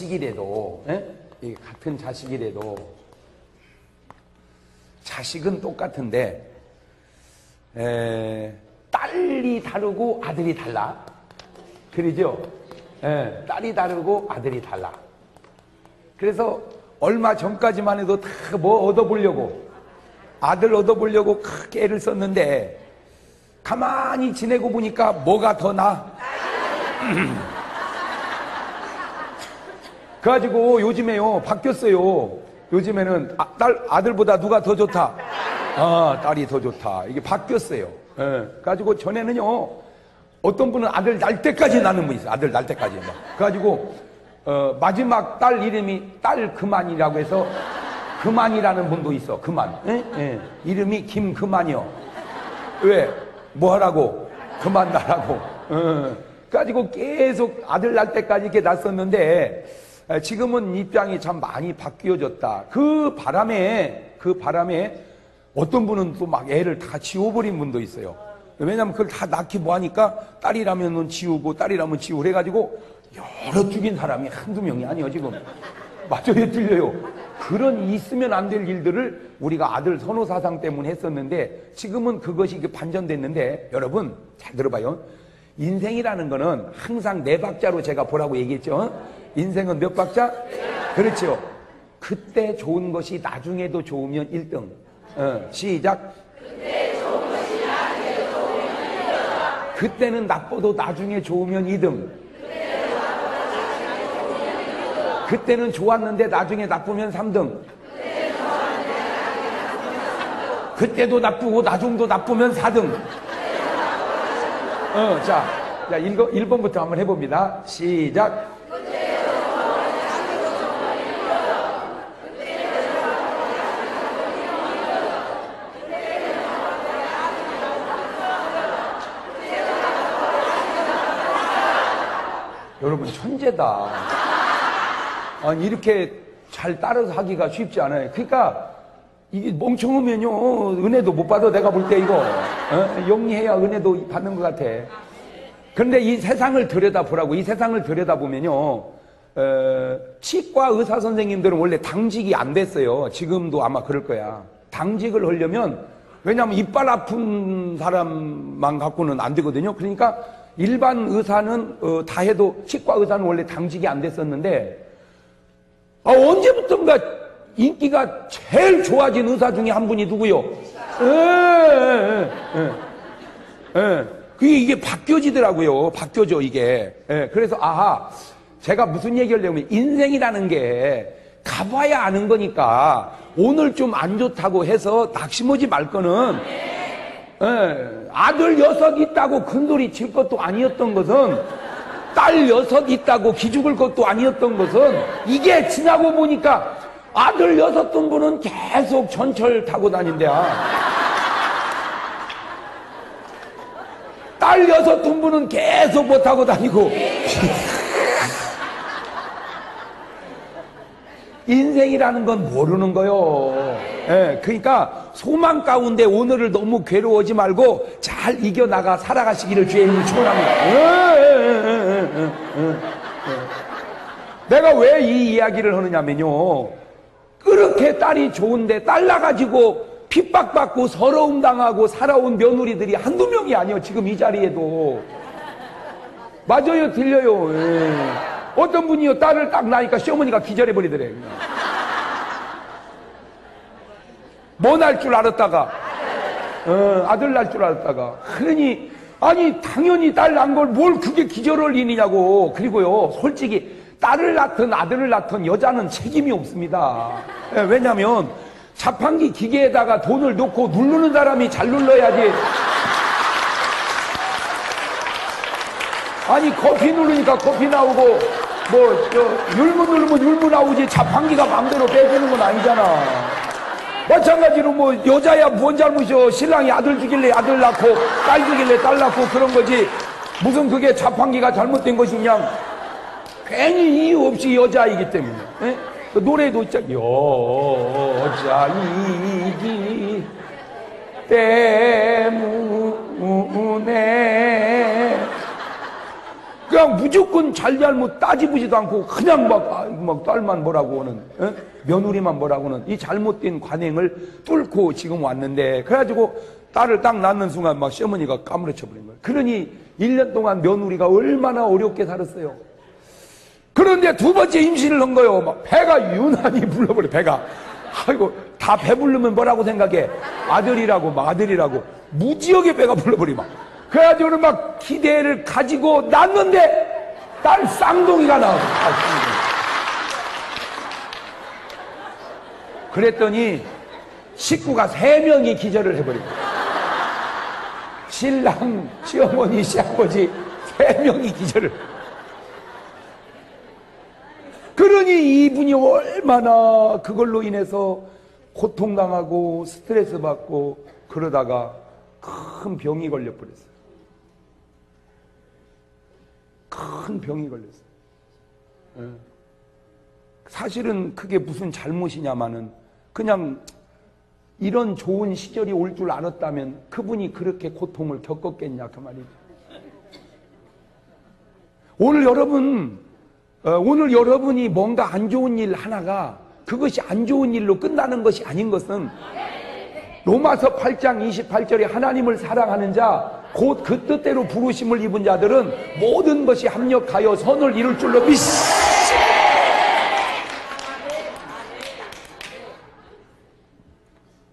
자식이래도, 예? 같은 자식이래도 자식은 똑같은데 딸이 다르고 아들이 달라. 그러죠? 예, 딸이 다르고 아들이 달라. 그래서 얼마 전까지만 해도 다 뭐 얻어보려고, 아들 얻어보려고 크게 애를 썼는데 가만히 지내고 보니까 뭐가 더 나? 그래가지고 요즘에요 바뀌었어요. 요즘에는 아들보다 누가 더 좋다? 아, 딸이 더 좋다. 이게 바뀌었어요. 예. 그래가지고 전에는요 어떤 분은 아들 날 때까지 낳는 분이 있어요. 아들 날 때까지 막. 그래가지고 마지막 딸 이름이 딸 그만이라고 해서 그만이라는 분도 있어. 그만. 예? 예. 이름이 김그만이요. 왜? 뭐 하라고? 그만 나라고. 예. 그래가지고 계속 아들 날 때까지 이렇게 낳았었는데 지금은 입장이 참 많이 바뀌어졌다. 그 바람에 어떤 분은 또 막 애를 다 지워버린 분도 있어요. 왜냐면 그걸 다 낳기 뭐하니까 딸이라면 지우고 딸이라면 지우고 해가지고 여러 죽인 사람이 한두 명이 아니에요 지금. 맞아요, 틀려요. 그런 있으면 안 될 일들을 우리가 아들 선호 사상 때문에 했었는데 지금은 그것이 반전됐는데, 여러분 잘 들어봐요. 인생이라는 거는 항상 네 박자로 제가 보라고 얘기했죠. 인생은 몇 박자? 그렇죠. 그때 좋은 것이 나중에도 좋으면 1등. 시작. 그때 좋은 것이 나중에 좋으면 1등. 그때는 나빠도 나중에 좋으면 2등. 그때는 나빠도 나중에 좋으면 2등. 그때는 좋았는데 나중에 나쁘면 3등. 그때는 좋았는데 나중에 나쁘면 3등. 그때도 나쁘고 나중도 나쁘면 4등. 자, 1번부터 한번 해봅니다. 시작. 여러분 천재다. 아니, 이렇게 잘 따라서 하기가 쉽지 않아요. 그러니까 이게 멍청하면요 은혜도 못 받아. 내가 볼 때 이거 영리해야 은혜도 받는 것 같아. 그런데 이 세상을 들여다보라고. 이 세상을 들여다보면요 치과 의사 선생님들은 원래 당직이 안 됐어요. 지금도 아마 그럴 거야. 당직을 하려면, 왜냐하면 이빨 아픈 사람만 갖고는 안 되거든요. 그러니까 일반 의사는 다 해도 치과 의사는 원래 당직이 안 됐었는데 언제부턴가 인기가 제일 좋아진 의사 중에 한 분이 누구요? 이게 바뀌어지더라고요. 바뀌어져 이게. 그래서 아하, 제가 무슨 얘기를 하냐면 인생이라는 게 가봐야 아는 거니까 오늘 좀 안 좋다고 해서 낙심하지 말 거는, 아들 6 있다고 큰소리 칠 것도 아니었던 것은, 딸 6 있다고 기죽을 것도 아니었던 것은, 이게 지나고 보니까 아들 6등 분은 계속 전철 타고 다닌대야. 딸 6등 분은 계속 못 타고 다니고. 인생이라는 건 모르는 거요. 그러니까 소망 가운데 오늘을 너무 괴로워하지 말고 잘 이겨나가 살아가시기를 주의 이름으로 축원합니다. 내가 왜 이 이야기를 하느냐면요, 그렇게 딸이 좋은데 딸 나가지고 핍박받고 서러움 당하고 살아온 며느리들이 한두 명이 아니에요 지금 이 자리에도. 맞아요, 들려요. 어떤 분이요 딸을 딱 낳으니까 시어머니가 기절해버리더래. 뭐 날 줄 알았다가 아들 날 줄 알았다가. 그러니 아니 당연히 딸 낳은 걸 뭘 그게 기절할 일이냐고. 그리고요 솔직히 딸을 낳든 아들을 낳든 여자는 책임이 없습니다. 왜냐면 자판기 기계에다가 돈을 넣고 누르는 사람이 잘 눌러야지. 아니 커피 누르니까 커피 나오고 뭐 율무 누르면 율무 나오지 자판기가 마음대로 빼주는 건 아니잖아. 마찬가지로 뭐 여자야 뭔 잘못이여, 신랑이 아들 죽일래 아들 낳고 딸 죽일래 딸 낳고 그런 거지 무슨 그게 자판기가 잘못된 것이냐. 괜히 이유 없이 여자이기 때문에. 그 노래도 있잖아. 여자이기 때문에. 그냥 무조건 잘잘못 따지보지도 않고 그냥 막 딸만 뭐라고 하는, 며느리만 뭐라고 하는 이 잘못된 관행을 뚫고 지금 왔는데, 그래가지고 딸을 딱 낳는 순간 막 시어머니가 까무러쳐 버린 거예요. 그러니 1년 동안 며느리가 얼마나 어렵게 살았어요. 그런데 두 번째 임신을 한 거예요. 막 배가 유난히 불러버려, 배가. 아이고, 다 배부르면 뭐라고 생각해? 아들이라고, 막 아들이라고. 무지하게 배가 불러버리 막. 그래가지고는 막 기대를 가지고 낳는데 딸 쌍둥이가 나와요. 그랬더니 식구가 3명이 기절을 해버리고, 신랑, 시어머니, 시아버지 3명이 기절을. 그러니 이분이 얼마나 그걸로 인해서 고통당하고 스트레스 받고, 그러다가 큰 병이 걸려버렸어요. 큰 병이 걸렸어요. 사실은 그게 무슨 잘못이냐마는, 그냥 이런 좋은 시절이 올 줄 알았다면 그분이 그렇게 고통을 겪었겠냐 그 말이죠. 오늘 여러분이 뭔가 안 좋은 일 하나가 그것이 안 좋은 일로 끝나는 것이 아닌 것은, 로마서 8장 28절에 하나님을 사랑하는 자 곧 그 뜻대로 부르심을 입은 자들은 모든 것이 합력하여 선을 이룰 줄로 믿습니다.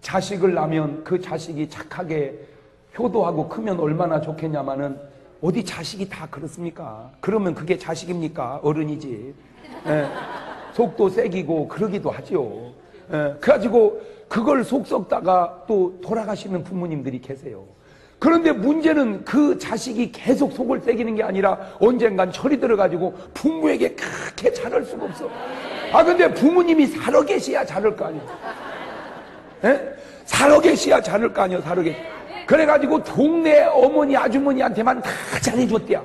자식을 낳으면 그 자식이 착하게 효도하고 크면 얼마나 좋겠냐마는, 어디 자식이 다 그렇습니까? 그러면 그게 자식입니까? 어른이지. 속도 세기고 그러기도 하죠. 그래가지고 그걸 속 썩다가 또 돌아가시는 부모님들이 계세요. 그런데 문제는 그 자식이 계속 속을 새기는 게 아니라 언젠간 철이 들어가지고 부모에게 그렇게 잘할 수가 없어. 아, 근데 부모님이 살아계셔야 잘할 거 아니에요. 살아계셔야 잘할 거 아니에요. 살아계셔. 그래가지고 동네 어머니 아주머니한테만 다 잘해줬대요.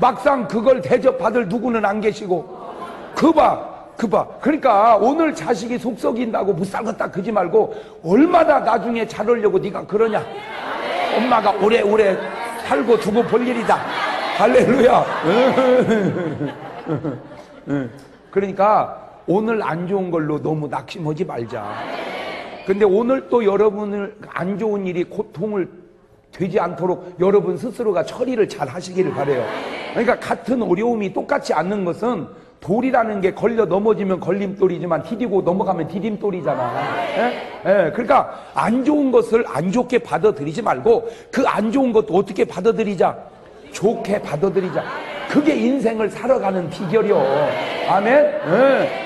막상 그걸 대접받을 누구는 안 계시고. 그 봐. 그러니까 오늘 자식이 속 썩인다고 못 살겠다 그러지 말고, 얼마나 나중에 잘하려고 네가 그러냐. 엄마가 오래오래 살고 두고 볼 일이다. 할렐루야. 그러니까 오늘 안 좋은 걸로 너무 낙심하지 말자. 근데 오늘 또 여러분을 안 좋은 일이 고통을 되지 않도록 여러분 스스로가 처리를 잘 하시기를 바래요. 그러니까 같은 어려움이 똑같지 않는 것은, 돌이라는 게 걸려 넘어지면 걸림돌이지만 디디고 넘어가면 디딤돌이잖아. 그러니까 안 좋은 것을 안 좋게 받아들이지 말고 그 안 좋은 것도 어떻게 받아들이자? 좋게 받아들이자. 그게 인생을 살아가는 비결이요. 아멘.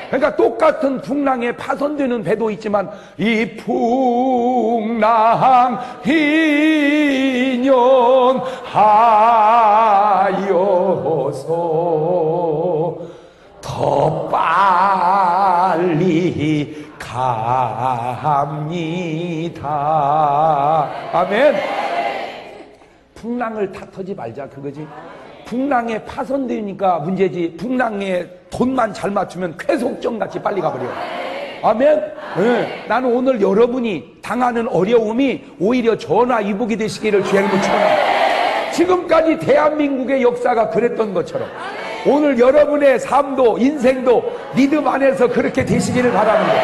그러니까 똑같은 풍랑에 파손되는 배도 있지만, 이 풍랑 인연하여서 더 빨리 갑니다. 아멘. 풍랑을 탓하지 말자 그거지. 풍랑에 파손되니까 문제지, 풍랑에 돈만 잘 맞추면 쾌속정같이 빨리 가버려. 아멘. 나는 오늘 여러분이 당하는 어려움이 오히려 전화위복이 되시기를 주의 이름으로 축원합니다. 지금까지 대한민국의 역사가 그랬던 것처럼 오늘 여러분의 삶도 인생도 믿음 안에서 그렇게 되시기를 바랍니다.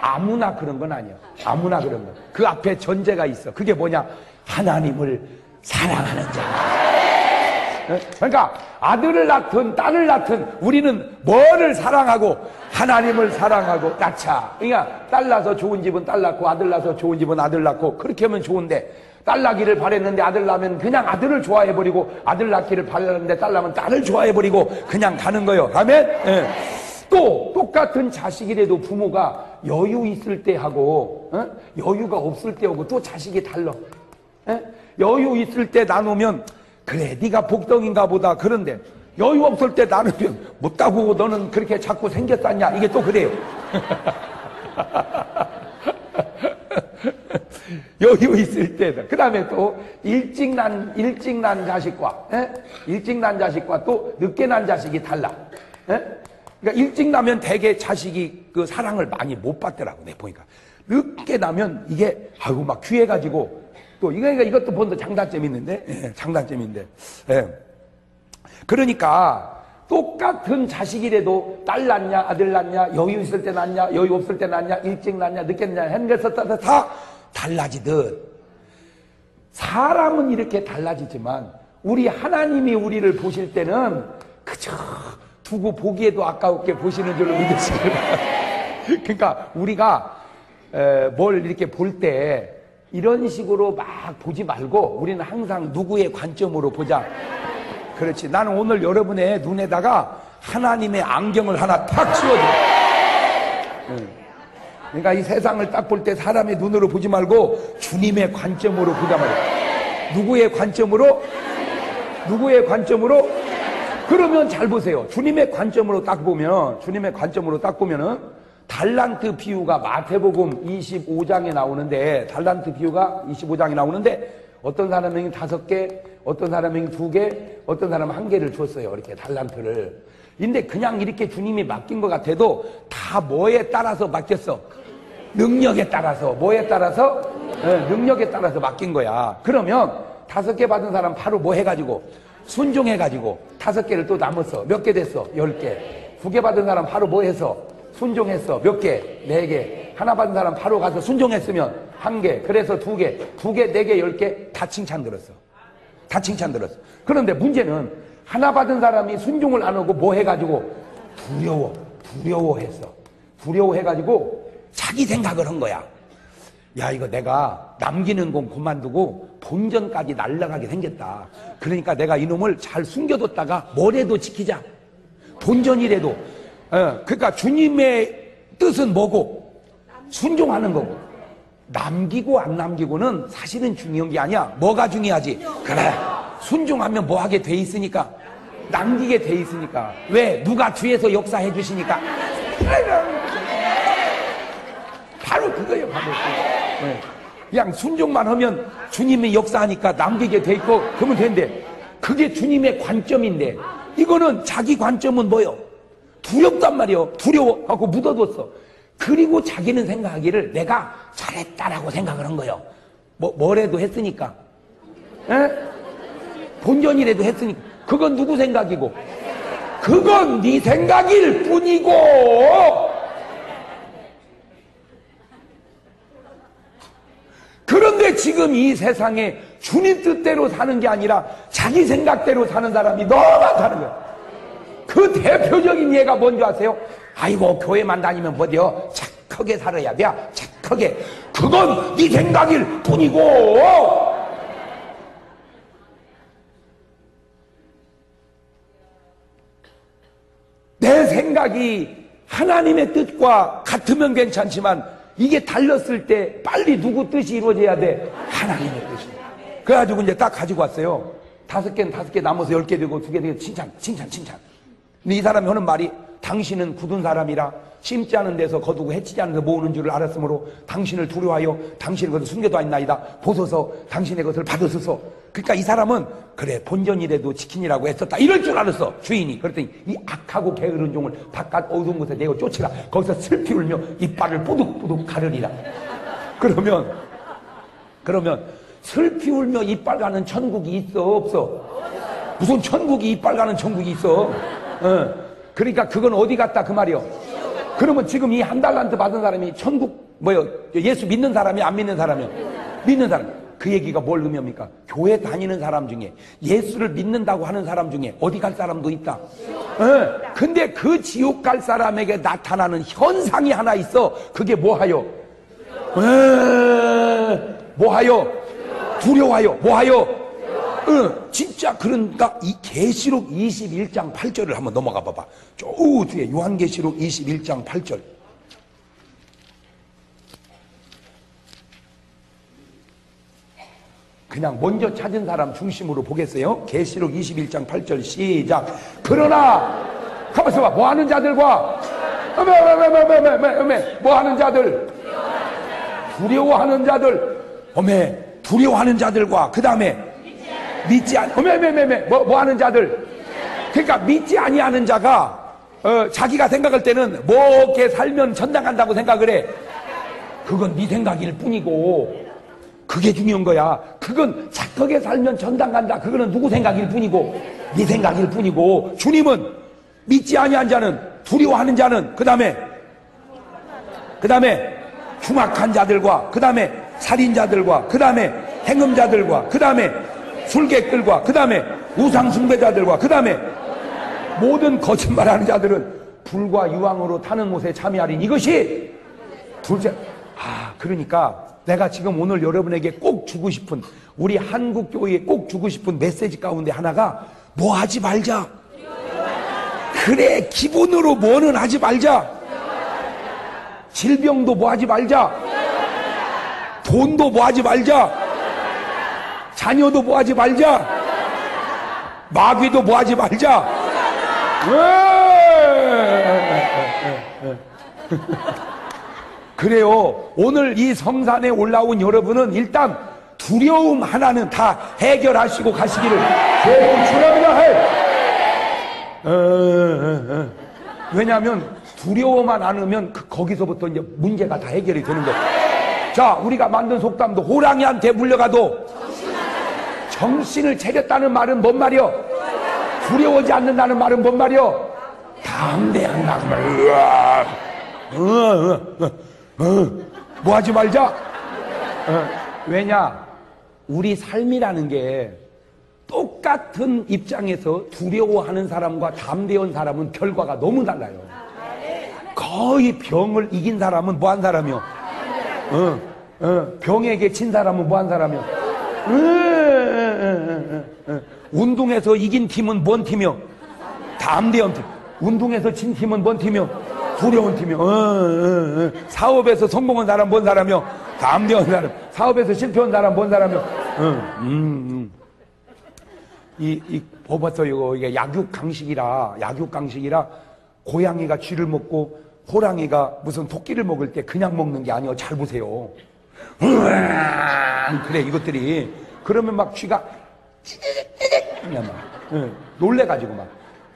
아무나 그런 건 아니야. 아무나 그런 건. 그 앞에 전제가 있어. 그게 뭐냐? 하나님을 사랑하는 자. 그러니까 아들을 낳든 딸을 낳든 우리는 뭐를 사랑하고? 하나님을 사랑하고 낳자. 그러니까 딸 낳아서 좋은 집은 딸 낳고, 아들 낳아서 좋은 집은 아들 낳고, 그렇게 하면 좋은데, 딸 낳기를 바랬는데 아들 낳으면 그냥 아들을 좋아해버리고, 아들 낳기를 바랬는데 딸 낳으면 딸을 좋아해버리고 그냥 가는 거예요. 아멘? 또 똑같은 자식이라도 부모가 여유 있을 때 하고 여유가 없을 때 하고 또 자식이 달라. 여유 있을 때 나누면 그래 네가 복덩인가 보다. 그런데 여유 없을 때 나누면 못다고 너는 그렇게 자꾸 생겼었냐, 이게 또 그래요. 여유 있을 때다. 그 다음에 또 일찍 난 자식과 일찍 난 자식과 또 늦게 난 자식이 달라. 그러니까 일찍 나면 대개 자식이 그 사랑을 많이 못 받더라고. 내 보니까 늦게 나면 이게 아이고 막 귀해 가지고 또 이것도 본다. 장단점이 있는데 장단점인데 그러니까 똑같은 자식이라도 딸 낳냐 아들 낳냐 여유 있을 때 낳냐 여유 없을 때 낳냐 일찍 낳냐 늦게 낳냐 하는 것에 따라 다 달라지듯, 사람은 이렇게 달라지지만 우리 하나님이 우리를 보실 때는 그저 두고 보기에도 아까웠게 보시는 줄로 믿으시길 바랍니다. 그러니까 우리가 뭘 이렇게 볼 때 이런 식으로 막 보지 말고 우리는 항상 누구의 관점으로 보자. 그렇지. 나는 오늘 여러분의 눈에다가 하나님의 안경을 하나 탁 씌워줘요. 그러니까 이 세상을 딱 볼 때 사람의 눈으로 보지 말고 주님의 관점으로 보자 말이에요. 누구의 관점으로? 누구의 관점으로? 그러면 잘 보세요. 주님의 관점으로 딱 보면, 주님의 관점으로 딱 보면은 달란트 비유가 마태복음 25장에 나오는데, 달란트 비유가 25장에 나오는데, 어떤 사람에게 5개, 어떤 사람에게 2개, 어떤 사람은 1개를 줬어요. 이렇게 달란트를. 근데 그냥 이렇게 주님이 맡긴 것 같아도 다 뭐에 따라서 맡겼어? 능력에 따라서. 뭐에 따라서? 네, 능력에 따라서 맡긴 거야. 그러면 5개 받은 사람 바로 뭐 해가지고? 순종해가지고 5개를 또 남았어. 몇 개 됐어? 10개. 2개 받은 사람 바로 뭐 해서? 순종했어. 몇 개? 4개. 하나 받은 사람 바로 가서 순종했으면 1개. 그래서 2개. 2개, 4개, 10개 다 칭찬 들었어. 다 칭찬 들었어. 그런데 문제는 하나 받은 사람이 순종을 안 하고 뭐 해가지고 두려워했어. 두려워해가지고 자기 생각을 한 거야. 야, 이거 내가 남기는 건 그만두고 본전까지 날라가게 생겼다. 그러니까 내가 이놈을 잘 숨겨뒀다가 뭐래도 지키자. 본전이라도. 그러니까 주님의 뜻은 뭐고? 순종하는 거고. 남기고 안 남기고는 사실은 중요한 게 아니야. 뭐가 중요하지? 그래, 순종하면 뭐 하게 돼 있으니까? 남기게 돼 있으니까. 왜? 누가 뒤에서 역사해 주시니까. 바로 그거예요. 바로 그거. 그냥 순종만 하면 주님이 역사하니까 남기게 돼 있고 그러면 된대. 그게 주님의 관점인데, 이거는 자기 관점은 뭐요? 두렵단 말이요. 두려워하고 묻어뒀어. 그리고 자기는 생각하기를 내가 잘했다라고 생각을 한 거예요. 뭐래도 했으니까. 에? 본전이라도 했으니까. 그건 누구 생각이고? 그건 네 생각일 뿐이고. 그런데 지금 이 세상에 주님 뜻대로 사는 게 아니라 자기 생각대로 사는 사람이 너무 많다는 거예요. 그 대표적인 예가 뭔지 아세요? 아이고, 교회만 다니면 뭐죠? 착하게 살아야 돼. 착하게. 그건 네 생각일 뿐이고. 내 생각이 하나님의 뜻과 같으면 괜찮지만 이게 달렸을 때 빨리 누구 뜻이 이루어져야 돼? 하나님의 뜻이. 그래가지고 이제 딱 가지고 왔어요. 5개는 5개 남아서 10개 되고 2개 되고 칭찬. 근데 이 사람이 하는 말이, 당신은 굳은 사람이라 심지 않은 데서 거두고 해치지 않은 데서 모으는 줄을 알았으므로 당신을 두려워하여 당신의 것을 숨겨도 아니나이다. 보소서 당신의 것을 받으소서. 그러니까 이 사람은 그래 본전이라도 지키니라고 했었다 이럴 줄 알았어 주인이. 그랬더니 이 악하고 게으른 종을 바깥 어두운 곳에 내어 쫓으라. 거기서 슬피 울며 이빨을 뽀득뽀득 가르리라. 그러면 슬피 울며 이빨 가는 천국이 있어 없어? 무슨 천국이 이빨 가는 천국이 있어? 그러니까 그건 어디 갔다 그 말이요. 그러면 지금 이 1달란트 받은 사람이 천국 뭐요? 예수 믿는 사람이 안 믿는 사람이요? 믿는 사람. 그 얘기가 뭘 의미합니까? 교회 다니는 사람 중에 예수를 믿는다고 하는 사람 중에 어디 갈 사람도 있다. 근데 그 지옥 갈 사람에게 나타나는 현상이 하나 있어. 그게 뭐하여? 뭐하여? 두려워하여. 뭐하여? 진짜. 그러니까 이 계시록 21장 8절을 한번 넘어가 봐봐. 저 뒤에 요한계시록 21장 8절. 그냥 먼저 찾은 사람 중심으로 보겠어요. 계시록 21장 8절 시작. 그러나 가만 있어봐. 뭐 하는 자들과 뭐 하는 자들, 두려워하는 자들, 두려워하는 자들과 그 다음에 믿지 않, 뭐 하는 자들. 그러니까 믿지 아니하는 자가 자기가 생각할 때는 뭐게 살면 천당 간다고 생각을 해. 그건 네 생각일 뿐이고. 그게 중요한 거야. 그건 착하게 살면 천당 간다. 그거는 누구 생각일 뿐이고. 네 생각일 뿐이고, 주님은 믿지 아니한 자는, 두려워하는 자는, 그 다음에 흉악한 자들과, 그 다음에 살인자들과, 그 다음에 행음자들과, 그 다음에 술객들과, 그 다음에 우상숭배자들과, 그 다음에 모든 거짓말하는 자들은 불과 유황으로 타는 못에 참여하리니. 이것이 둘째. 그러니까 내가 지금 오늘 여러분에게 꼭 주고 싶은, 우리 한국 교회에 꼭 주고 싶은 메시지 가운데 하나가, 뭐 하지 말자. 그래, 기본으로 뭐는 하지 말자. 질병도 뭐 하지 말자. 돈도 뭐 하지 말자. 자녀도 뭐 하지 말자. 마귀도 뭐 하지 말자. 그래요. 오늘 이 성산에 올라온 여러분은 일단 두려움 하나는 다 해결하시고 가시기를 제발 추천합니다. 왜냐하면 두려워만 않으면 거기서부터 이제 문제가 다 해결이 되는 거예요. 자, 우리가 만든 속담도, 호랑이한테 물려가도 정신을 차렸다는 말은 뭔 말이요? 두려워지 않는다는 말은 뭔 말이요? 담대한 마음을. 뭐 하지 말자? 왜냐, 우리 삶이라는 게 똑같은 입장에서 두려워하는 사람과 담대한 사람은 결과가 너무 달라요. 거의 병을 이긴 사람은 뭐 한 사람이요? 병에게 친 사람은 뭐 한 사람이요? 운동에서 이긴 팀은 뭔 팀이요? 담대한 팀. 운동에서 진 팀은 뭔 팀이요? 두려운 팀이요. 사업에서 성공한 사람 뭔 사람이요? 담대한 사람. 사업에서 실패한 사람 뭔 사람이요? 이거 약육 강식이라 고양이가 쥐를 먹고 호랑이가 무슨 토끼를 먹을 때 그냥 먹는 게 아니요. 잘 보세요. 그래, 이것들이. 그러면 막 쥐가 그냥 막 놀래가지고 막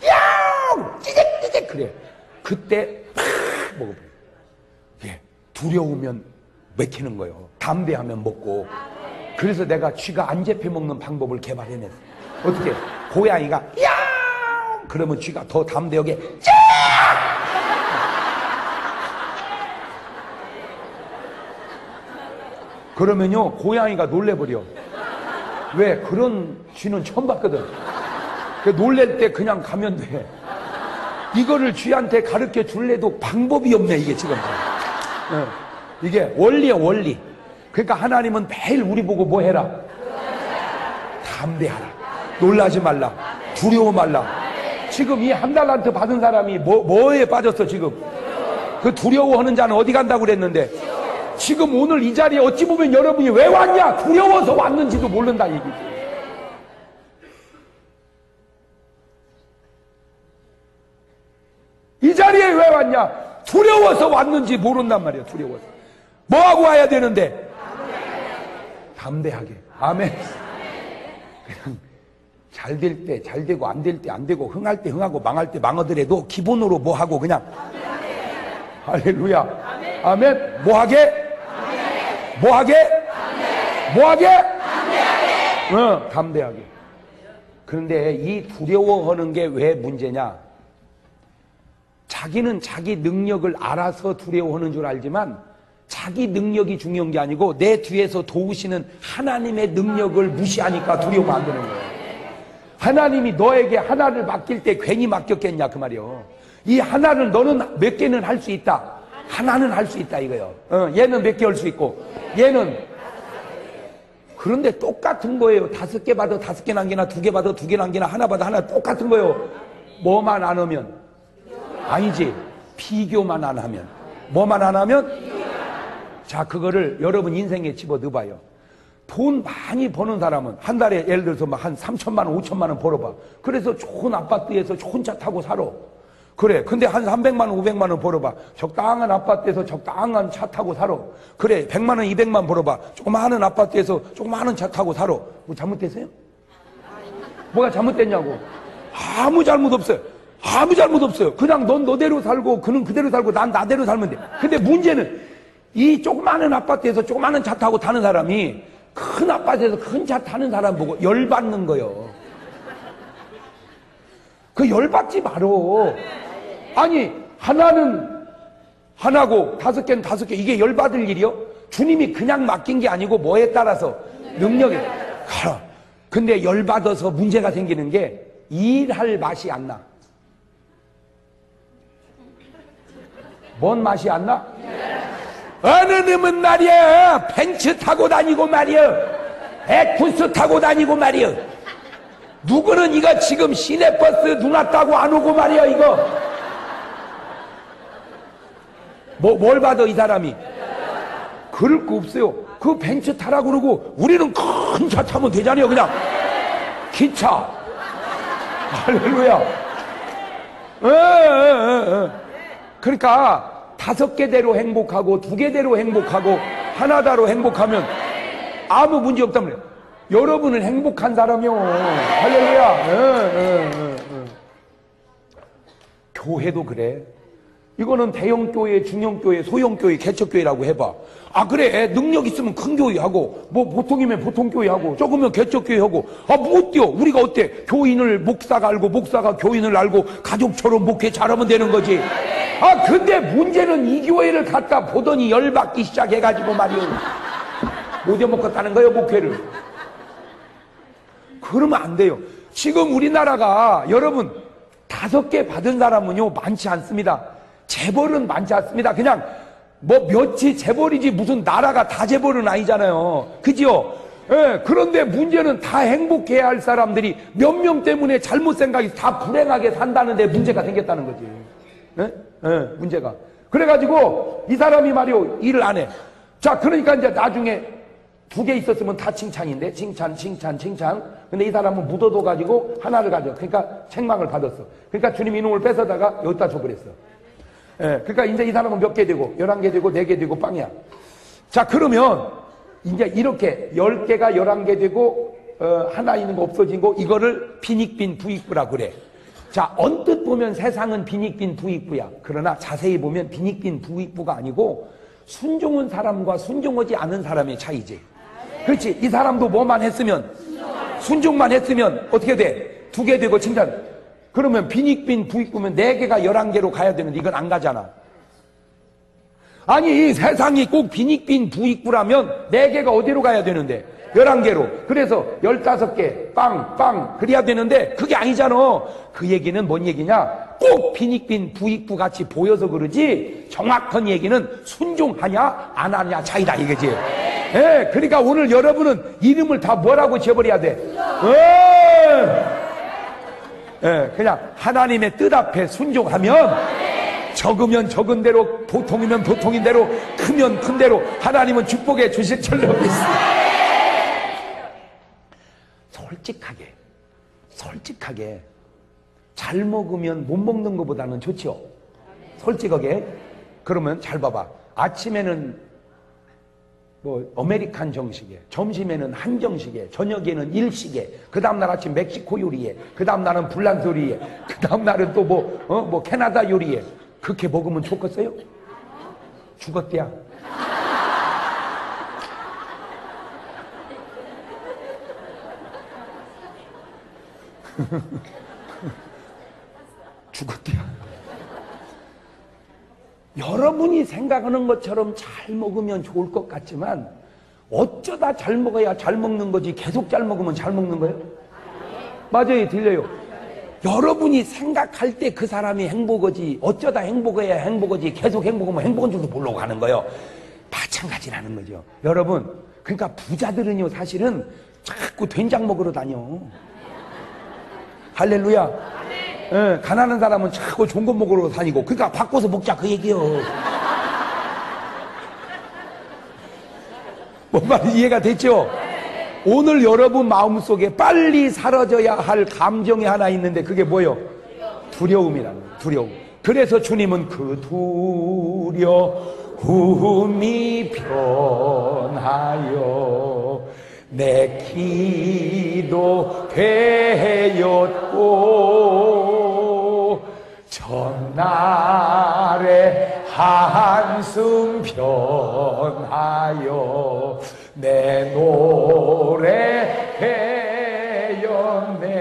야옹 찌직찌직 그래. 그때 팍 먹어버려. 예, 두려우면 맥히는 거예요. 담대하면 먹고. 그래서 내가 쥐가 안 잡혀 먹는 방법을 개발해냈어. 어떻게? 고양이가 야옹 그러면 쥐가 더 담대하게 쫙. 그러면요, 고양이가 놀래버려. 왜? 그런 쥐는 처음 봤거든. 놀랄 때 그냥 가면 돼. 이거를 쥐한테 가르쳐 줄래도 방법이 없네, 이게 지금. 이게 원리야, 원리. 그러니까 하나님은 매일 우리 보고 뭐 해라? 담대하라. 놀라지 말라. 두려워 말라. 지금 이 $1 받은 사람이 뭐에 빠졌어, 지금? 그 두려워하는 자는 어디 간다고 그랬는데? 지금 오늘 이 자리에 어찌 보면 여러분이 왜 왔냐? 두려워서 왔는지도 모른다, 얘기지. 이 자리에 왜 왔냐? 두려워서 왔는지 모른단 말이야. 두려워서. 뭐하고 와야 되는데? 담대하게. 아멘. 그냥 잘 될 때 잘 되고, 안 될 때 안 되고, 흥할 때 흥하고, 망할 때 망하더라도 기본으로 뭐하고 그냥. 할렐루야. 아멘. 뭐하게? 뭐하게? 뭐하게? 응, 담대하게. 그런데 이 두려워하는 게 왜 문제냐? 자기는 자기 능력을 알아서 두려워하는 줄 알지만 자기 능력이 중요한 게 아니고 내 뒤에서 도우시는 하나님의 능력을 무시하니까 두려워 만드는 거예요. 하나님이 너에게 하나를 맡길 때 괜히 맡겼겠냐, 그 말이요. 이 하나를 너는 몇 개는 할 수 있다. 하나는 할 수 있다, 이거요. 얘는 몇 개 할 수 있고, 얘는. 그런데 똑같은 거예요. 5개 받아 5개 남기나, 2개 받아 2개 남기나, 하나 받아 하나, 똑같은 거예요. 뭐만 안 하면. 아니지, 비교만 안 하면. 뭐만 안 하면? 자, 그거를 여러분 인생에 집어넣어봐요. 돈 많이 버는 사람은 한 달에 예를 들어서 막 한 3,000만 원, 5,000만 원 벌어봐. 그래서 좋은 아파트에서 좋은 차 타고 살아. 그래, 근데 한 300만 원, 500만 원 벌어봐. 적당한 아파트에서 적당한 차 타고 살아. 그래, 100만 원, 200만 원 벌어봐. 조그마한 아파트에서 조그마한 차 타고 살아. 뭐 잘못됐어요? 뭐가 잘못됐냐고? 아무 잘못 없어요. 아무 잘못 없어요. 그냥 넌 너대로 살고, 그는 그대로 살고, 난 나대로 살면 돼. 근데 문제는 이 조그마한 아파트에서 조그마한 차 타고 타는 사람이 큰 아파트에서 큰 차 타는 사람 보고 열받는 거예요. 그 열받지 말어. 아니 하나는 하나고 5개는 5개, 이게 열받을 일이요? 주님이 그냥 맡긴 게 아니고 뭐에 따라서? 능력에. 근데 열받아서 문제가 생기는 게 일할 맛이 안 나. 뭔 맛이 안 나? 어느 놈은 말이야 벤츠 타고 다니고 말이야 에쿠스 타고 다니고 말이야, 누구는 이거 지금 시내버스 눈 왔다고 안 오고 말이야. 이거 뭘 받아 이 사람이? 그럴 거 없어요. 그 벤츠 타라고 그러고 우리는 큰 차 타면 되잖아요. 그냥 기차. 할렐루야. 그러니까 5개대로 행복하고 2개대로 행복하고 하나다로 행복하면 아무 문제 없단 말이에요. 여러분은 행복한 사람이요. 할렐루야. 교회도 그래. 이거는 대형교회, 중형교회, 소형교회, 개척교회라고 해봐. 아 그래, 능력 있으면 큰 교회하고, 뭐 보통이면 보통교회하고, 조금이면 개척교회하고. 아 뭐 어때요? 우리가 어때? 교인을 목사가 알고, 목사가 교인을 알고, 가족처럼 목회 잘하면 되는 거지. 아 근데 문제는 이 교회를 갖다 보더니 열받기 시작해가지고 말이에요. 못 해먹겠다는 거예요, 목회를. 그러면 안 돼요. 지금 우리나라가 여러분 5개 받은 사람은요 많지 않습니다. 재벌은 많지 않습니다. 그냥 뭐 몇이 재벌이지 무슨 나라가 다 재벌은 아니잖아요. 그지요? 예, 그런데 문제는 다 행복해야 할 사람들이 몇 명 때문에 잘못 생각이 다 불행하게 산다는데 문제가 생겼다는 거지. 예? 예, 문제가. 그래가지고 이 사람이 말이요 일을 안 해. 자 그러니까 이제 나중에 2개 있었으면 다 칭찬인데 칭찬 칭찬 칭찬. 근데 이 사람은 묻어둬가지고 하나를 가져. 그러니까 책망을 받았어. 그러니까 주님 이놈을 뺏어다가 여기다 줘버렸어. 예, 그러니까 이제 이 사람은 몇 개 되고 11개 되고 4개 되고 빵이야. 자 그러면 이제 이렇게 10개가 11개 되고 하나 있는 거 없어진 거, 이거를 빈익빈 부익부라 그래. 자 언뜻 보면 세상은 빈익빈 부익부야. 그러나 자세히 보면 빈익빈 부익부가 아니고 순종한 사람과 순종하지 않은 사람의 차이지. 그렇지. 이 사람도 뭐만 했으면, 순종만 했으면 어떻게 돼? 2개 되고 칭찬. 그러면 빈익빈 부익부면 4개가 11개로 가야 되는데 이건 안 가잖아. 아니 이 세상이 꼭 빈익빈 부익부라면 4개가 어디로 가야 되는데? 11개로. 그래서 15개 빵빵 그래야 되는데 그게 아니잖아. 그 얘기는 뭔 얘기냐? 꼭 빈익빈 부익부 같이 보여서 그러지 정확한 얘기는 순종하냐 안 하냐 차이다 이거지. 예, 그러니까 오늘 여러분은 이름을 다 뭐라고 지어버려야 돼? 예, 그냥 하나님의 뜻 앞에 순종하면, 적으면 적은 대로, 보통이면 보통인 대로, 크면 큰 대로 하나님은 축복해 주실 줄로 믿습니다. 솔직하게, 솔직하게. 잘 먹으면 못 먹는 것보다는 좋죠. 솔직하게. 그러면 잘 봐봐. 아침에는 뭐 아메리칸 정식에, 점심에는 한정식에, 저녁에는 일식에, 그 다음날 아침 멕시코 요리에, 그 다음날은 불란서 요리에, 그 다음날은 또 뭐 캐나다 요리에. 그렇게 먹으면 좋겠어요? 죽었대야. 죽었대야. 여러분이 생각하는 것처럼 잘 먹으면 좋을 것 같지만 어쩌다 잘 먹어야 잘 먹는 거지 계속 잘 먹으면 잘 먹는 거예요? 맞아요. 들려요? 여러분이 생각할 때 그 사람이 행복하지 어쩌다 행복해야 행복하지 계속 행복하면 행복한 줄도 모르고 가는 거예요. 마찬가지라는 거죠 여러분. 그러니까 부자들은요 사실은 자꾸 된장 먹으러 다녀. 할렐루야. 예, 가난한 사람은 자꾸 좋은 거 먹으러 다니고. 그러니까 바꿔서 먹자 그 얘기요. 뭔 말인지 이해가 됐죠? 오늘 여러분 마음속에 빨리 사라져야 할 감정이 하나 있는데 그게 뭐예요? 두려움이라는 거예요. 두려움. 그래서 주님은 그 두려움이 변하여 내 기도 되었고 전날의 한숨 변하여 내 노래 되었네.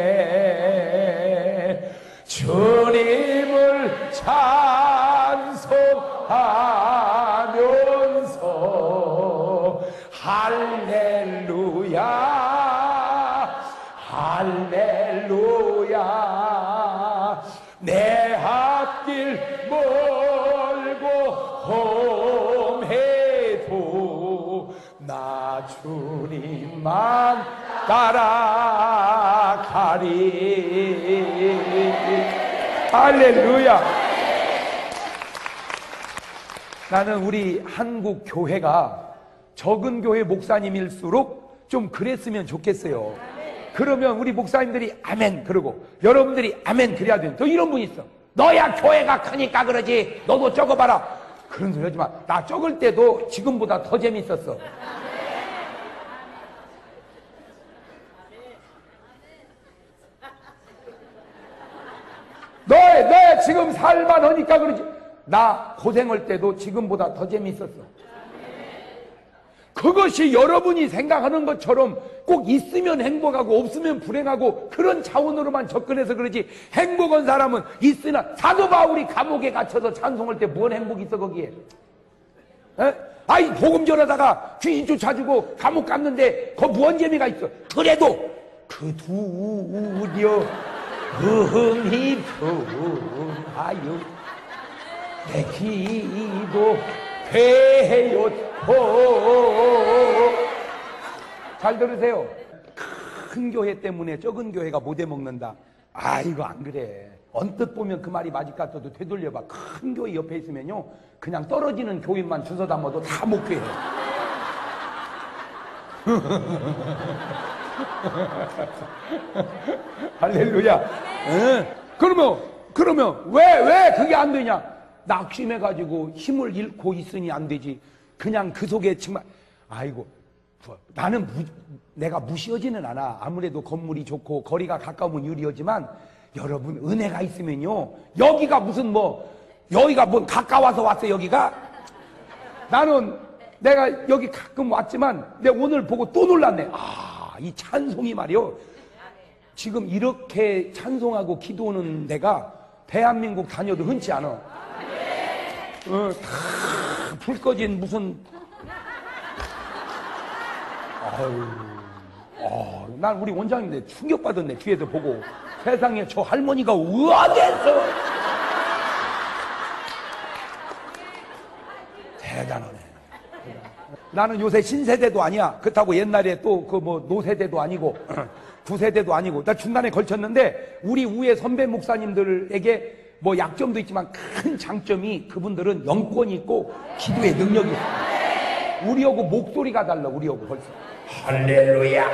주님만 따라가리. 할렐루야. 나는 우리 한국 교회가 적은 교회 목사님일수록 좀 그랬으면 좋겠어요. 그러면 우리 목사님들이 아멘 그러고 여러분들이 아멘 그래야 돼요. 또 이런 분이 있어. 너야 교회가 크니까 그러지 너도 적어봐라. 그런 소리 하지 마. 나 적을 때도 지금보다 더 재밌었어. 너야 지금 살만하니까 그러지. 나 고생할 때도 지금보다 더 재미있었어. 그것이 여러분이 생각하는 것처럼 꼭 있으면 행복하고 없으면 불행하고 그런 차원으로만 접근해서 그러지, 행복한 사람은 있으나, 사도 바울이 감옥에 갇혀서 찬송할 때 뭔 행복이 있어 거기에. 에? 아이 복음 전하다가 귀신 쫓아주고 감옥 갔는데 그 무언 재미가 있어. 그래도 그 두려 음이 변하여 내 기도 돼요. 잘 들으세요. 큰 교회 때문에 적은 교회가 못해 먹는다. 아, 이거 안 그래. 언뜻 보면 그 말이 맞을 것 같아도 되돌려봐. 큰 교회 옆에 있으면요, 그냥 떨어지는 교인만 주워 담아도 다 목회해. 할렐루야. 응. 그러면 왜 그게 안 되냐? 낙심해가지고 힘을 잃고 있으니 안 되지. 그냥 그 속에 정말, 아이고, 나는 내가 무시하지는 않아. 아무래도 건물이 좋고 거리가 가까우면 유리하지만, 여러분 은혜가 있으면요, 여기가 무슨 뭐, 여기가 뭐 가까워서 왔어 여기가? 나는 내가 여기 가끔 왔지만 내가 오늘 보고 또 놀랐네. 아, 이 찬송이 말이요, 지금 이렇게 찬송하고 기도하는 데가 대한민국 다녀도 흔치 않아. 다 불 꺼진 무슨, 난 우리 원장님인데 충격받았네. 뒤에서 보고, 세상에 저 할머니가 우아됐어. 대단하네. 나는 요새 신세대도 아니야. 그렇다고 옛날에 또 그 뭐 노세대도 아니고 구세대도 아니고, 나 중간에 걸쳤는데, 우리 우회 선배 목사님들에게 뭐 약점도 있지만 큰 장점이, 그분들은 영권이 있고 기도의 능력이 있어요. 우리하고 목소리가 달라. 우리하고 벌써 할렐루야.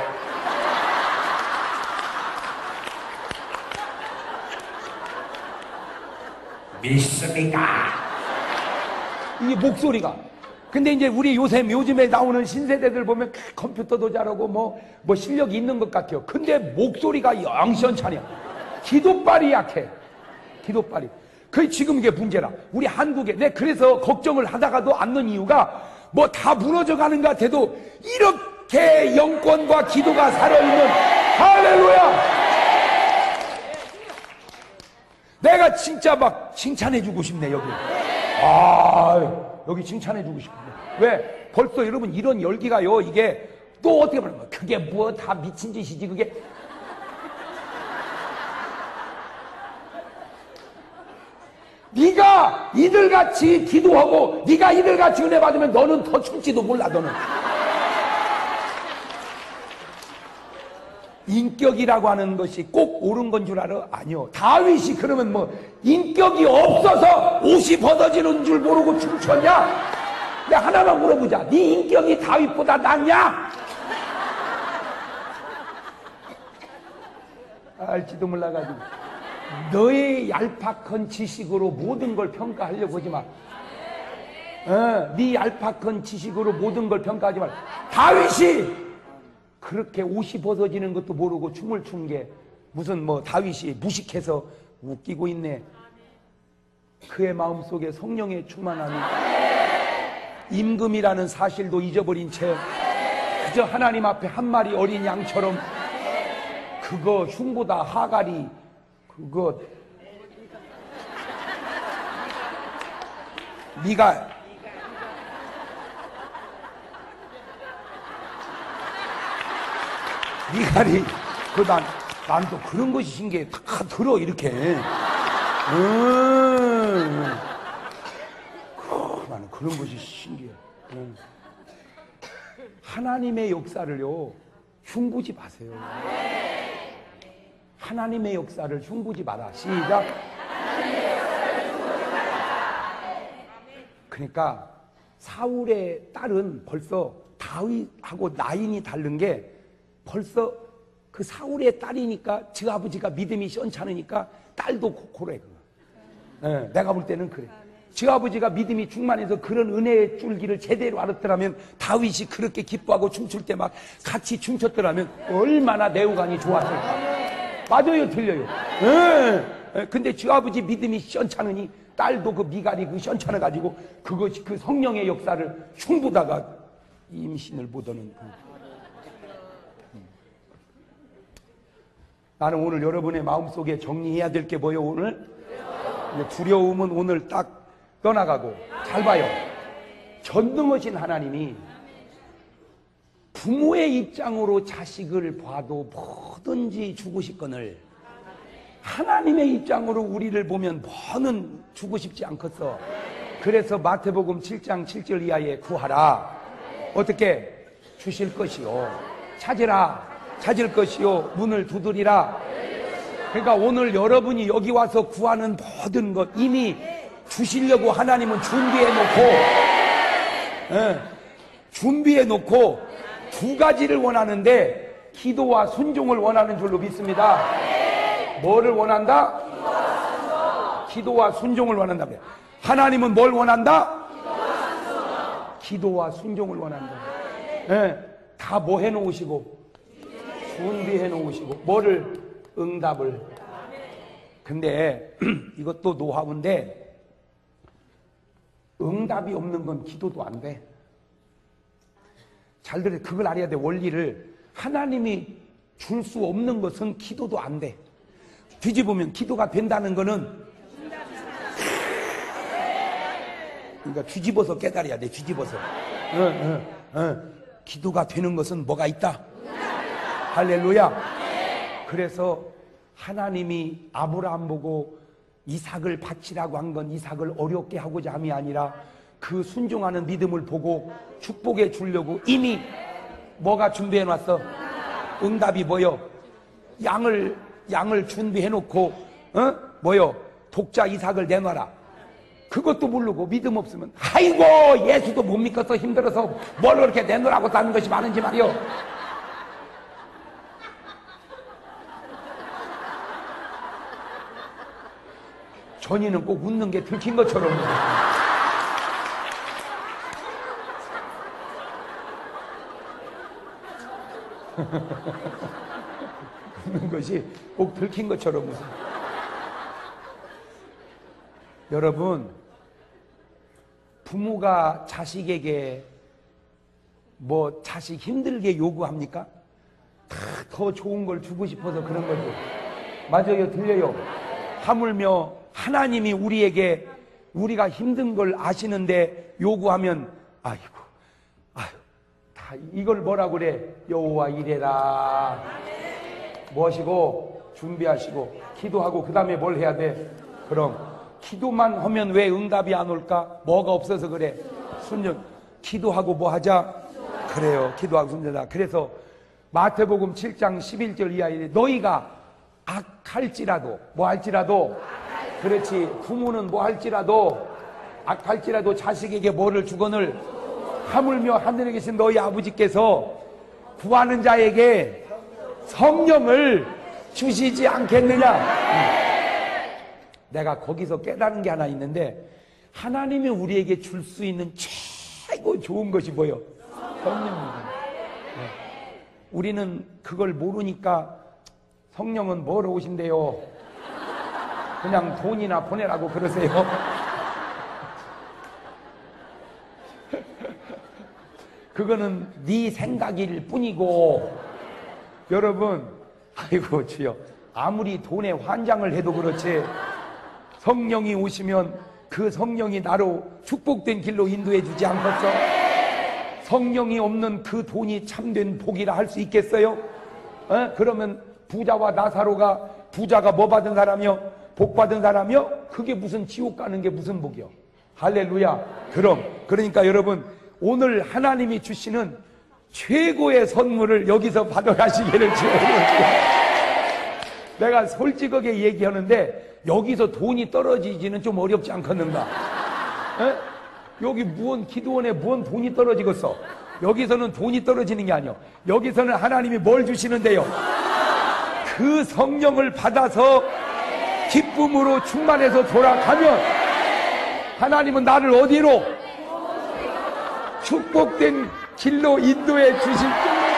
믿습니까? 이게 목소리가. 근데 이제 우리 요즘에 나오는 신세대들 보면 컴퓨터도 잘하고 뭐 실력이 있는 것 같아요. 근데 목소리가 영시원찮아요. 기도빨이 약해. 기도빨이. 그게 지금 이게 문제라. 우리 한국에. 내 그래서 걱정을 하다가도 않는 이유가, 뭐 다 무너져 가는 것 같아도 이렇게 영권과 기도가 살아있는, 할렐루야! 내가 진짜 막 칭찬해주고 싶네, 여기. 아, 여기 칭찬해주고 싶네. 왜? 벌써 여러분 이런 열기가요, 이게 또 어떻게 보면 그게 뭐 다 미친 짓이지, 그게. 네가 이들같이 기도하고 네가 이들같이 은혜 받으면 너는 더 춥지도 몰라. 너는 인격이라고 하는 것이 꼭 옳은 건 줄 알아? 아니요. 다윗이 그러면 뭐 인격이 없어서 옷이 벗어지는 줄 모르고 춤췄냐? 내가 하나만 물어보자. 네 인격이 다윗보다 낫냐? 알지도 몰라가지고. 너의 얄팍한 지식으로 모든 걸 평가하려고 하지 마. 네 얄팍한 지식으로 모든 걸 평가하지 마. 다윗이 그렇게 옷이 벗어지는 것도 모르고 춤을 춘 게 무슨 뭐 다윗이 무식해서 웃기고 있네. 그의 마음속에 성령의 충만함이, 임금이라는 사실도 잊어버린 채 그저 하나님 앞에 한 마리 어린 양처럼, 그거 흉보다 하갈이 그거 네가 미갈이 그 난 또 그런 것이 신기해. 다 들어 이렇게. 나는 그런 것이 신기해. 하나님의 역사를요 흉보지 마세요. 하나님의 역사를 흉보지 마라. 시작. 하나님의 역사를 흉보지 마라. 그러니까 사울의 딸은 벌써 다윗하고 라인이 다른 게, 벌써 그 사울의 딸이니까 저 아버지가 믿음이 시원찮으니까 딸도 고래. 네, 내가 볼 때는 그래. 저 아버지가 믿음이 충만해서 그런 은혜의 줄기를 제대로 알았더라면, 다윗이 그렇게 기뻐하고 춤출 때 막 같이 춤췄더라면 얼마나 내우간이 좋았을까. 맞아요, 틀려요. 네. 근데 저 아버지 믿음이 시원찮으니 딸도 그 미갈이 그 시원찮아가지고 그것이 그 성령의 역사를 흉보다가 임신을 못하는. 나는 오늘 여러분의 마음속에 정리해야 될 게 뭐예요? 오늘 두려움은 오늘 딱 떠나가고, 잘 봐요. 전능하신 하나님이 부모의 입장으로 자식을 봐도 뭐든지 주고 싶거늘, 하나님의 입장으로 우리를 보면 뭐는 주고 싶지 않겠어. 그래서 마태복음 7장 7절 이하에 구하라, 어떻게? 주실 것이요, 찾으라, 찾을 것이요, 문을 두드리라. 그러니까 오늘 여러분이 여기 와서 구하는 모든 것 이미 주시려고 하나님은 준비해놓고, 예, 준비해놓고 두 가지를 원하는데 기도와 순종을 원하는 줄로 믿습니다. 뭐를 원한다? 기도와 순종을 원한다. 하나님은 뭘 원한다? 기도와 순종을 원한다. 예, 다 뭐 해놓으시고? 준비해놓으시고. 뭐를? 응답을. 근데 이것도 노하우인데, 응답이 없는 건 기도도 안 돼. 잘 들으세요. 그걸 알아야 돼, 원리를. 하나님이 줄 수 없는 것은 기도도 안 돼. 뒤집으면 기도가 된다는 거는, 그러니까 뒤집어서 깨달아야 돼, 뒤집어서. 기도가 되는 것은 뭐가 있다? 할렐루야. 그래서 하나님이 아브라함 보고 이삭을 바치라고 한 건 이삭을 어렵게 하고자 함이 아니라 그 순종하는 믿음을 보고 축복해 주려고 이미 뭐가 준비해 놨어? 응답이 뭐요? 양을 준비해 놓고, 어? 뭐요? 독자 이삭을 내놔라. 그것도 모르고 믿음 없으면, 아이고 예수도 못 믿겠어, 힘들어서 뭘 그렇게 내놓으라고 따는 것이 많은지 말이요. 전이는 꼭 웃는 게 들킨 것처럼. 웃는 것이 꼭 들킨 것처럼. 여러분, 부모가 자식에게 뭐 자식 힘들게 요구합니까? 다 더 좋은 걸 주고 싶어서 그런 거죠. 맞아요, 들려요. 하물며 하나님이 우리에게 우리가 힘든 걸 아시는데 요구하면, 아이고, 아유, 다 이걸 뭐라 그래? 여호와 이래라. 뭐하시고? 준비하시고, 기도하고, 그 다음에 뭘 해야 돼? 그럼 기도만 하면 왜 응답이 안 올까? 뭐가 없어서 그래? 순전. 기도하고 뭐 하자? 그래요, 기도하고 순전하라. 그래서 마태복음 7장 11절 이하에 너희가 악할지라도, 뭐 할지라도, 그렇지, 부모는 뭐 할지라도, 악할지라도 자식에게 뭐를 주거늘, 하물며 하늘에 계신 너희 아버지께서 구하는 자에게 성령을 주시지 않겠느냐. 내가 거기서 깨달은 게 하나 있는데, 하나님이 우리에게 줄 수 있는 최고 좋은 것이 뭐예요? 성령입니다. 네. 우리는 그걸 모르니까 성령은 뭐로 오신대요? 그냥 돈이나 보내라고 그러세요. 그거는 네 생각일 뿐이고. 여러분, 아이고 주여, 아무리 돈에 환장을 해도 그렇지, 성령이 오시면 그 성령이 나로 축복된 길로 인도해 주지 않겠어? 성령이 없는 그 돈이 참된 복이라 할 수 있겠어요? 에? 그러면 부자와 나사로가, 부자가 뭐 받은 사람이요? 복 받은 사람이요? 그게 무슨 지옥 가는 게 무슨 복이요? 할렐루야. 그럼, 그러니까 여러분, 오늘 하나님이 주시는 최고의 선물을 여기서 받아가시기를 기원합니다. 내가 솔직하게 얘기하는데 여기서 돈이 떨어지기는 좀 어렵지 않겠는가? 에? 여기 무언 기도원에 무언 돈이 떨어지겠어. 여기서는 돈이 떨어지는 게 아니오. 여기서는 하나님이 뭘 주시는데요? 그 성령을 받아서 기쁨으로 충만해서 돌아가면 하나님은 나를 어디로? 축복된 길로 인도해 주실 겁니다.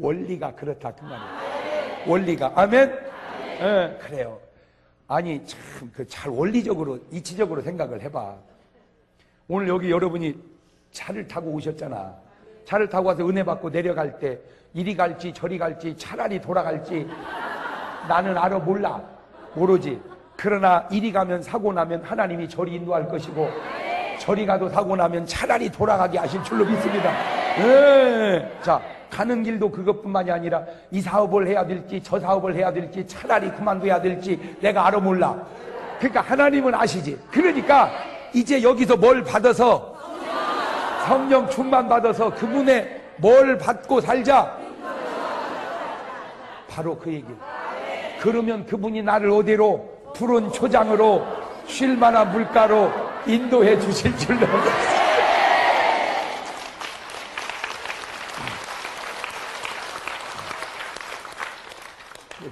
원리가 그렇다 그 말이에요. 원리가 아멘. 예, 그래요. 아니 참 그 잘 원리적으로 이치적으로 생각을 해봐. 오늘 여기 여러분이 차를 타고 오셨잖아. 차를 타고 와서 은혜 받고 내려갈 때 이리 갈지 저리 갈지 차라리 돌아갈지 나는 알아 몰라 모르지. 그러나 이리 가면 사고 나면 하나님이 저리 인도할 것이고 저리 가도 사고 나면 차라리 돌아가게 하실 줄로 믿습니다. 예. 자. 가는 길도 그것뿐만이 아니라 이 사업을 해야 될지 저 사업을 해야 될지 차라리 그만둬야 될지 내가 알아 몰라. 그러니까 하나님은 아시지. 그러니까 이제 여기서 뭘 받아서 성령 충만 받아서 그분의 뭘 받고 살자. 바로 그 얘기. 그러면 그분이 나를 어디로 푸른 초장으로 쉴 만한 물가로 인도해 주실 줄로 믿습니다.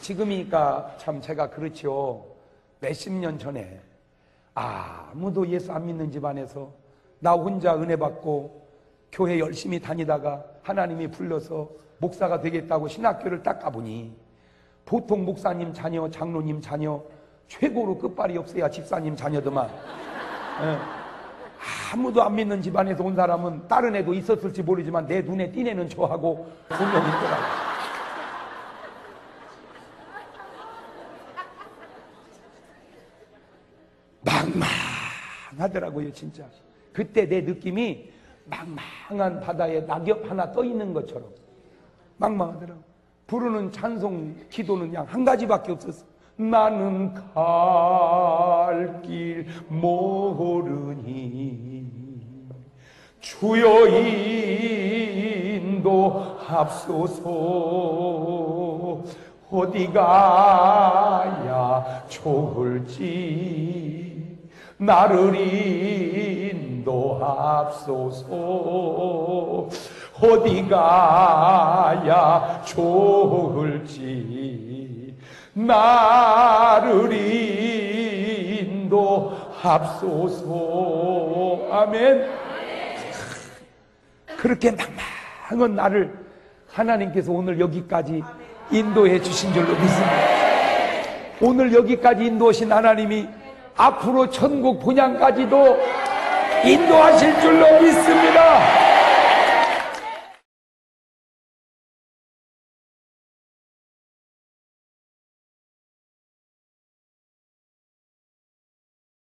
지금이니까 참 제가 그렇지요. 몇십 년 전에 아무도 예수 안 믿는 집안에서 나 혼자 은혜 받고 교회 열심히 다니다가 하나님이 불러서 목사가 되겠다고 신학교를 딱 가보니 보통 목사님 자녀, 장로님 자녀 최고로 끝발이 없어야 집사님 자녀더만 아무도 안 믿는 집안에서 온 사람은 다른 애도 있었을지 모르지만 내 눈에 띄내는 저하고 분명히 있더라고요. 하더라고요. 진짜 그때 내 느낌이 망망한 바다에 낙엽 하나 떠 있는 것처럼 망망하더라고. 부르는 찬송 기도는 그냥 한 가지밖에 없었어. 나는 갈 길 모르니 주여 인도합소서 어디 가야 좋을지 나를 인도합소서 어디 가야 좋을지 나를 인도합소서. 아멘. 그렇게 막막한 나를 하나님께서 오늘 여기까지 인도해 주신 줄로 믿습니다. 오늘 여기까지 인도하신 하나님이 앞으로 천국 본향까지도 인도하실 줄로 믿습니다.